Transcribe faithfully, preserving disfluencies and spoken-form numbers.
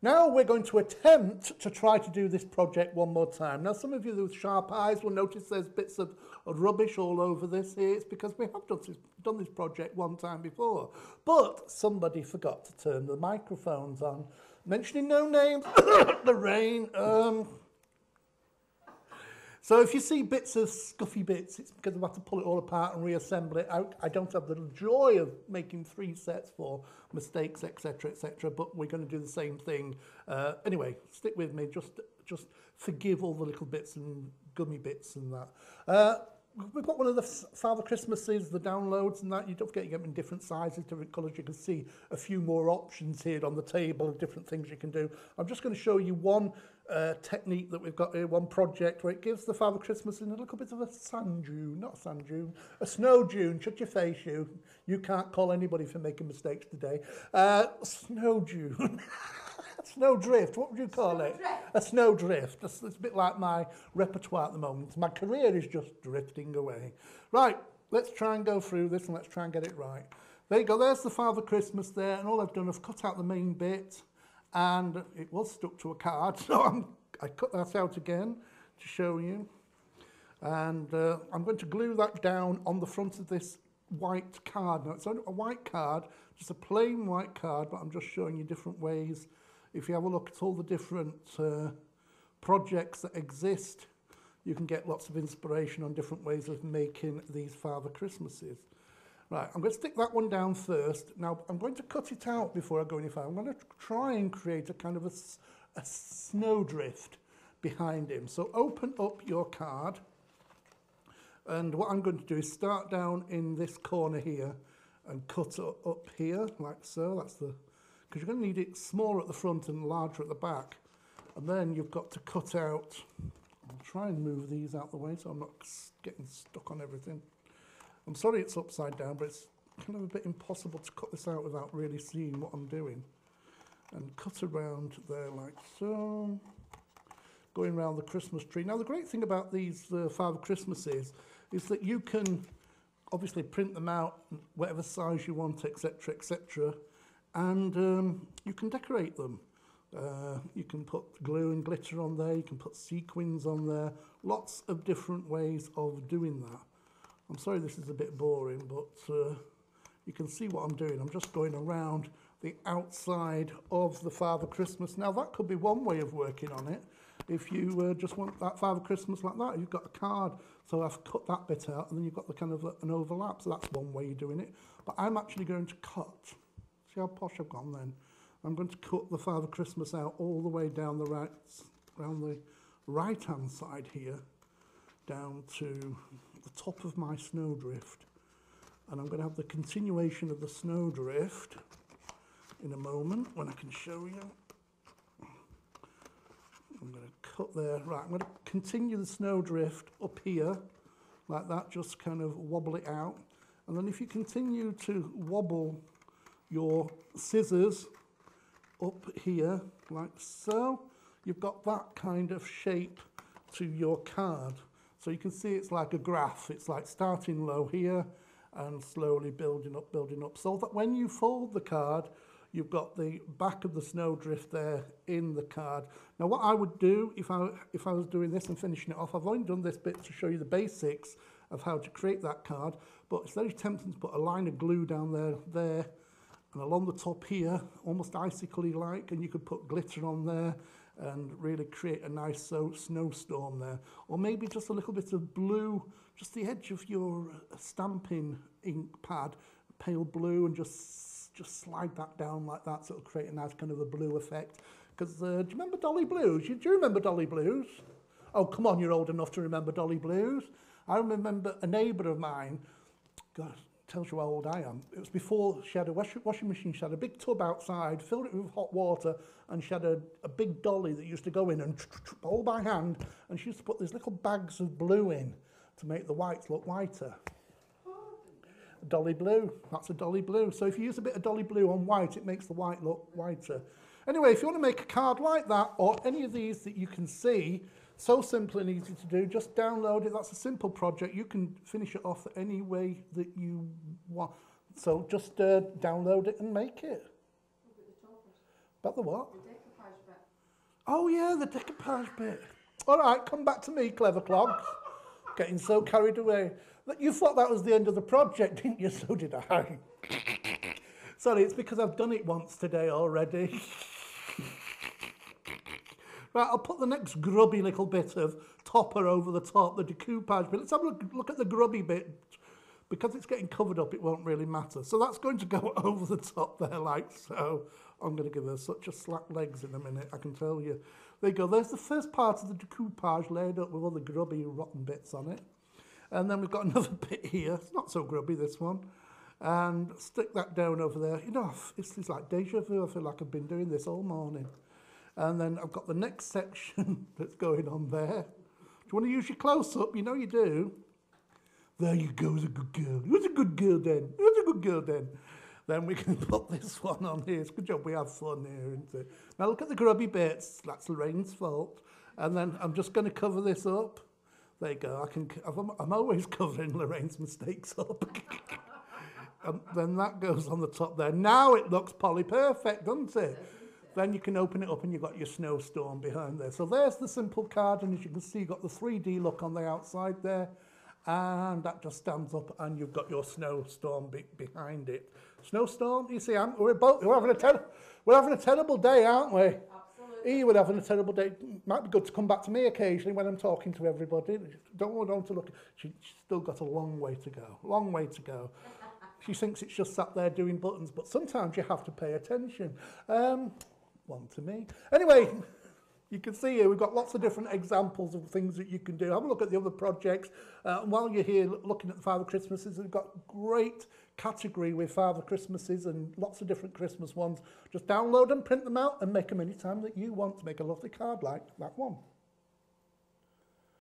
Now we're going to attempt to try to do this project one more time. Now some of you with sharp eyes will notice there's bits of rubbish all over this here. It's because we have done this, done this project one time before. But somebody forgot to turn the microphones on. Mentioning no names, the rain. Um, so if you see bits of scuffy bits, it's because I've had to pull it all apart and reassemble it. I, I don't have the joy of making three sets for mistakes, et cetera, et cetera, but we're going to do the same thing. Uh, anyway, stick with me. Just, just forgive all the little bits and gummy bits and that. Uh, We've got one of the Father Christmases, the downloads and that. You don't forget you get them in different sizes, different colours. You can see a few more options here on the table, different things you can do. I'm just going to show you one uh, technique that we've got here, one project where it gives the Father Christmas in a little bit of a sand dune, not a sand dune, a snow dune. Shut your face, you. You can't call anybody for making mistakes today. Uh, snow dune. Snow drift, what would you call snow it? Drift. A snow drift. It's, it's a bit like my repertoire at the moment. My career is just drifting away. Right, let's try and go through this and let's try and get it right. There you go, there's the Father Christmas there, and all I've done is cut out the main bit, and it was stuck to a card, so I'm, I cut that out again to show you. And uh, I'm going to glue that down on the front of this white card. Now, it's not a white card, just a plain white card, but I'm just showing you different ways. If you have a look at all the different uh, projects that exist, you can get lots of inspiration on different ways of making these Father Christmases. Right, I'm going to stick that one down first. Now, I'm going to cut it out before I go any further. I'm going to try and create a kind of a, a snowdrift behind him. So open up your card. And what I'm going to do is start down in this corner here and cut up here, like so. That's the... because you're going to need it smaller at the front and larger at the back. And then you've got to cut out, I'll try and move these out the way so I'm not getting stuck on everything. I'm sorry it's upside down, but it's kind of a bit impossible to cut this out without really seeing what I'm doing. And cut around there like so, going around the Christmas tree. Now the great thing about these uh, Father Christmases is that you can obviously print them out whatever size you want, et cetera, et cetera. And um, you can decorate them. Uh, you can put glue and glitter on there, you can put sequins on there, lots of different ways of doing that. I'm sorry this is a bit boring, but uh, you can see what I'm doing. I'm just going around the outside of the Father Christmas. Now that could be one way of working on it. If you uh, just want that Father Christmas like that, you've got a card. So I've cut that bit out and then you've got the kind of an overlap. So that's one way you're doing it. But I'm actually going to cut. See how posh I've gone then. I'm going to cut the Father Christmas out all the way down the right, around the right hand side here, down to the top of my snowdrift. And I'm going to have the continuation of the snowdrift in a moment when I can show you. I'm going to cut there. Right, I'm going to continue the snowdrift up here like that, just kind of wobble it out. And then if you continue to wobble your scissors up here like so, you've got that kind of shape to your card. So you can see it's like a graph. It's like starting low here and slowly building up, building up, so that when you fold the card, you've got the back of the snowdrift there in the card. Now what I would do if I, if I was doing this and finishing it off, I've only done this bit to show you the basics of how to create that card, but it's very tempting to put a line of glue down there, there, and along the top here, almost icicle-y like, and you could put glitter on there and really create a nice so snowstorm there. Or maybe just a little bit of blue, just the edge of your stamping ink pad, pale blue, and just, just slide that down like that, so it'll create a nice kind of a blue effect. Because uh, do you remember Dolly Blues? Do you remember Dolly Blues? Oh, come on, you're old enough to remember Dolly Blues. I remember a neighbour of mine, God, tells you how old I am. It was before she had a washing machine. She had a big tub outside, filled it with hot water, and she had a, a big dolly that used to go in and all by hand, and she used to put these little bags of blue in to make the whites look whiter. Dolly blue, that's a dolly blue. So if you use a bit of dolly blue on white, it makes the white look whiter. Anyway, if you want to make a card like that, or any of these that you can see, so simple and easy to do, just download it. That's a simple project. You can finish it off any way that you want. So just uh, download it and make it. About the what? The decoupage bit. Oh yeah, the decoupage bit. All right, come back to me, clever clogs. Getting so carried away. You thought that was the end of the project, didn't you? So did I. Sorry, it's because I've done it once today already. Right, I'll put the next grubby little bit of topper over the top, the decoupage bit. Let's have a look, look at the grubby bit. Because it's getting covered up, it won't really matter. So that's going to go over the top there like so. I'm going to give her such a slack legs in a minute, I can tell you. There you go. There's the first part of the decoupage laid up with all the grubby, rotten bits on it. And then we've got another bit here. It's not so grubby, this one. And stick that down over there. You know, it's, it's like deja vu. I feel like I've been doing this all morning. And then I've got the next section that's going on there. Do you want to use your close-up? You know you do. There you go, it's a good girl. It was a good girl then. It was a good girl then. Then we can put this one on here. It's a good job we have fun here, isn't it? Now look at the grubby bits. That's Lorraine's fault. And then I'm just going to cover this up. There you go. I can. I'm always covering Lorraine's mistakes up. And then that goes on the top there. Now it looks poly perfect, doesn't it? Then you can open it up and you've got your snowstorm behind there. So there's the simple card. And as you can see, you've got the three D look on the outside there. And that just stands up and you've got your snowstorm be behind it. Snowstorm, you see, I'm, we're, both, we're, having a we're having a terrible day, aren't we? Absolutely. He would having a terrible day. Might be good to come back to me occasionally when I'm talking to everybody. Don't want to look. She, she's still got a long way to go, long way to go. She thinks it's just sat there doing buttons, but sometimes you have to pay attention. Um, one to me. Anyway. You can see here we've got lots of different examples of things that you can do. Have a look at the other projects. Uh, while you're here looking at the Father Christmases, we've got great category with Father Christmases and lots of different Christmas ones. Just download them, print them out and make them any time that you want to make a lovely card like that one.